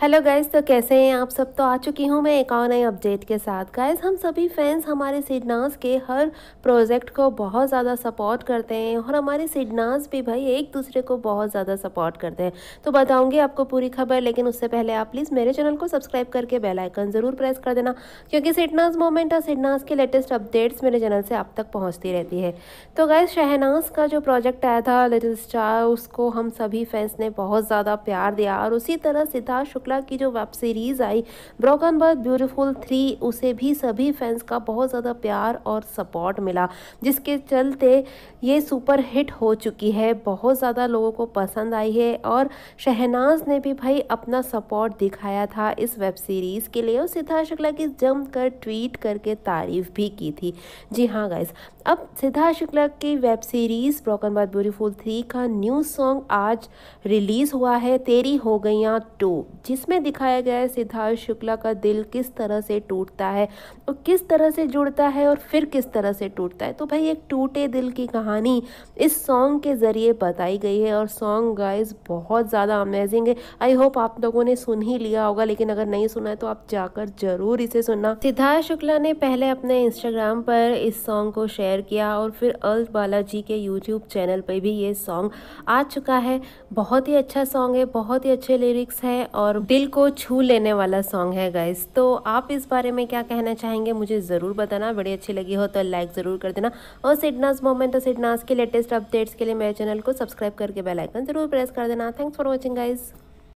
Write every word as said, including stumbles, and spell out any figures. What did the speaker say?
Hello guys, तो कैसे हैं आप सब। तो आ चुकी हूं मैं एक और नए अपडेट के साथ। गाइस, हम सभी फैंस हमारे सिडनाज़ के हर प्रोजेक्ट को बहुत ज़्यादा सपोर्ट करते हैं और हमारे सिडनाज़ भी भाई एक दूसरे को बहुत ज़्यादा सपोर्ट करते हैं। तो बताऊंगी आपको पूरी खबर, लेकिन उससे पहले आप प्लीज़ मेरे चैनल को सब्सक्राइब करके बेल आइकन ज़रूर प्रेस कर देना, क्योंकि सिडनाज़ मोमेंट और सिडनाज़ के लेटेस्ट अपडेट्स मेरे चैनल से आप तक पहुँचती रहती है। तो गाइस, शहनाज़ का जो प्रोजेक्ट आया था लिटिल स्टार, उसको हम सभी फैंस ने बहुत ज़्यादा प्यार दिया और उसी तरह सिद्धार्थ शुक्ला की जो web series I broken but beautiful three, उसे भी सभी फैंस का बहुत ज़्यादा प्यार और सपोर्ट मिला, जिसके चलते ये सुपर हिट हो चुकी है, बहुत ज़्यादा लोगों को पसंद आई है। और शहनाज ने भी भाई अपना सपोर्ट दिखाया था इस वेब सीरीज़ के लिए और सिद्धार्थ शुक्ला की जमकर ट्वीट करके तारीफ भी की थी। जी हाँ गाइस, अब सिद्धार्थ शुक्ला की web series broken but beautiful three का न्यू सॉन्ग आज रिलीज़ हुआ है, तेरी हो गईयां टू, जिसमें दिखाया गया है सिद्धार्थ शुक्ला का दिल किस तरह से टूटता है और किस तरह से जुड़ता है और फिर किस तरह से टूटता है। तो भाई एक टूटे दिल की कहानी इस सॉन्ग के ज़रिए बताई गई है और सॉन्ग गाइस बहुत ज़्यादा अमेजिंग है। आई होप आप लोगों ने सुन ही लिया होगा, लेकिन अगर नहीं सुना है तो आप जाकर ज़रूर इसे सुनना। सिद्धार्थ शुक्ला ने पहले अपने इंस्टाग्राम पर इस सॉन्ग को शेयर किया और फिर अल्ट बालाजी के यूट्यूब चैनल पर भी ये सॉन्ग आ चुका है। बहुत ही अच्छा सॉन्ग है, बहुत ही अच्छे लिरिक्स हैं और दिल को छू लेने वाला सॉन्ग है गाइस। तो आप इस बारे में क्या कहना चाहेंगे मुझे ज़रूर बताना। वीडियो अच्छी लगी हो तो लाइक ज़रूर कर देना और सिडनाज़ मोमेंट और सिडनाज़ के लेटेस्ट अपडेट्स के लिए मेरे चैनल को सब्सक्राइब करके बेल आइकन ज़रूर प्रेस कर देना। Thanks for watching guys.